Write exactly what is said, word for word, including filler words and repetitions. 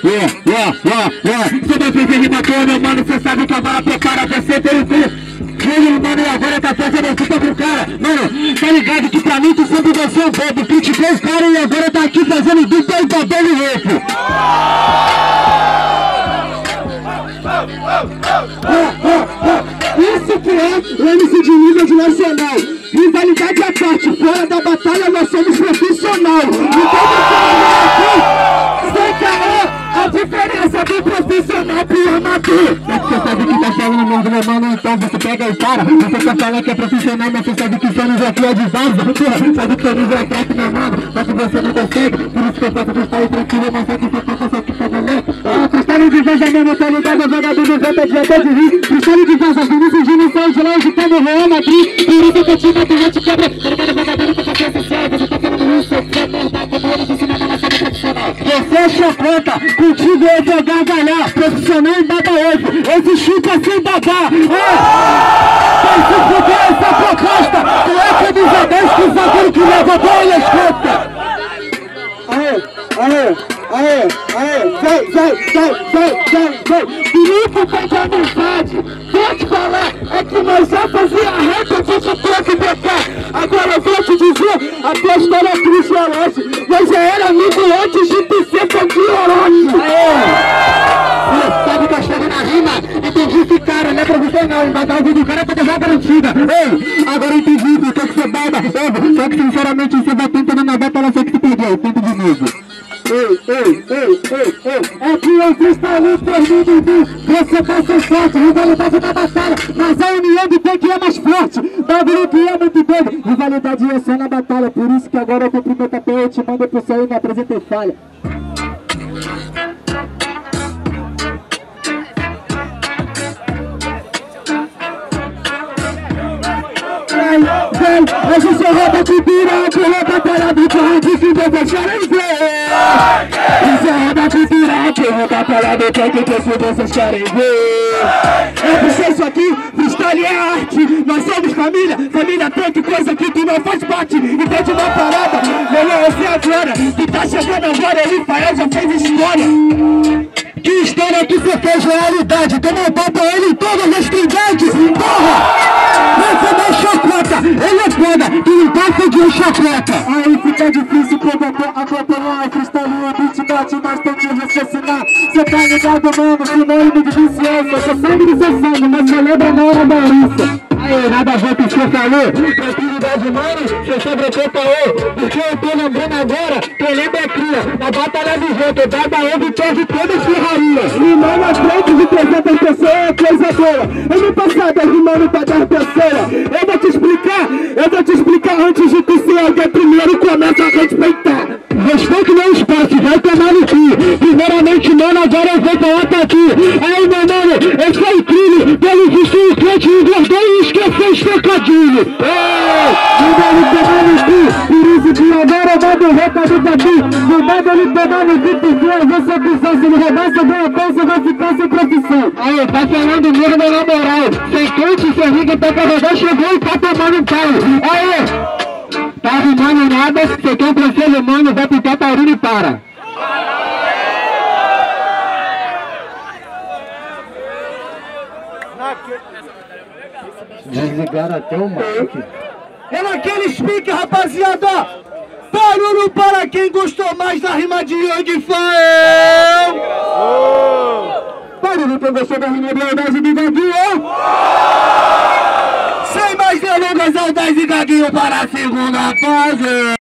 Tudo eu fiz e matou, meu mano, cê sabe que a bala pecada até cê pelo cu. Ele, mano, e agora tá fazendo culpa pro cara. Mano, tá ligado que pra mim tu sempre vai ser um bobo. vinte e três cara e agora tá aqui fazendo dupla e babando o louco. Isso que é o M C de nível nacional. Rivalidade à parte, fora da batalha nós somos profissional. Então você vai aqui, sem caô. A diferença do profissional pro amador é que você sabe que tá falando no mundo, meu mano, então você pega e para. Você tá falando que é profissional, mas você sabe que seu nível aqui é de vaza. Porra, sabe que seu nível é fraco, meu mano, mas que você não consegue. Por isso que eu faço cristal e tranquilo, mas só que você passa só que tá moleque. Ah, cristal de vaza, mano, tá ligado, jogador do vento, adiantou de rir. Cristal de vaza, Vinícius Júnior saiu de longe, como o Real Madrid. Por isso que eu te bato, eu te quebro. Tá ligado, jogador, que você é essencial, você tá querendo isso. Você tá querendo isso, você tá querendo isso. Você é sua planta, contigo eu vou gargalhar. Profissional e baba ovo, esse chupa sem babar. Vai se fuder essa proposta, tu é camisa dez que o zagueiro que leva a bola escuta. Aê, aê, aê, aê, vai, vai, vai, vai, vai, vai. Grupo tá de amizade, vou te falar, é que nós já fazia reta de suporte pra cá. Agora eu vou te dizer, a tua história é triste, Alex. Nós já era amigo antes de pisceta de Orochi. Você sabe que eu chego na rima, entendi que cara não é profissional, mas a vida do cara é pra deixar garantida. Ei, agora entendi o que você baba, só que sinceramente você vai tentando na batalha, só que você perdeu, ponto de novo. Ei, ei, ei, ei, ei. É que eu cristalei perdido em mim. Você tá sem sorte, rivalidade na batalha. Mas a união do que é mais forte. W P é muito doido. Rivalidade é só na batalha. Por isso que agora eu cumprimento a P E, te mando pro céu e me apresentei falha. Hoje o seu rouba que vira, que rouba parado, que rouba que vou deixar em ver. O seu rouba que vira, que rouba parado, que rouba que vou deixar em ver. É por ser isso aqui, freestyle é arte. Nós somos família, família tanto coisa que tu não faz parte. E pede uma parada, meu irmão, eu sei agora. Que tá chegando agora, o Rafael já fez história. Que história que você fez na realidade, tomou papo a ele em todas as trindades, porra! Ele é foda, tu não passa de um chacota. Aí fica difícil provocar, acompanhar a cristalinha. Beat bate, mas tem que raciocinar. Cê tá ligado, mano, sinônimo de viciência. Cê sabe do seu sangue, mas cê lembra na hora da Larissa. Aê, nada a ver com o que eu falei. Tranquilidade, mano, cê sobretou pra eu. Porque eu tô lembrando agora, quem lembra é cria. Na batalha do vento, dada a ovo, teve toda a ferraria. Rimar na frente de trezentas pessoas é coisa boa. Eu não passava rimando pra dar terceira. Eu vou te explicar. Eu vou te explicar antes de tu ser alguém. Primeiro começa a respeitar. Respeito meu espaço, vai tomar no cu. Primeiramente, mano, agora eu vou falar pra tu. Aí, meu mano, esse é o crime. Pelo visto, o crente engordou e esqueceu os trocadilhos. Primeiro tomar no cu. Por isso que agora eu mando o recado pra ti. Não manda ele tomar no cu, porque eu vou ser opção. Se não roubar, se eu ganhar pão, você vai ficar sem profissão. Aí, tá falando mesmo na moral. Sem crente, sem rico, tá carregando, chegou e tá tomando. Aê! Tá rimando nada, você quer um conselho, mano, vai pro Catarina e para! Desligaram até o mic. É naquele speak, rapaziada! Barulho para quem gostou mais da rima de Yogi Fael! Barulho pra você da rima de Aldaz de Gaguinho! Sem mais delongas, Aldaz e Gaguinho para a segunda fase.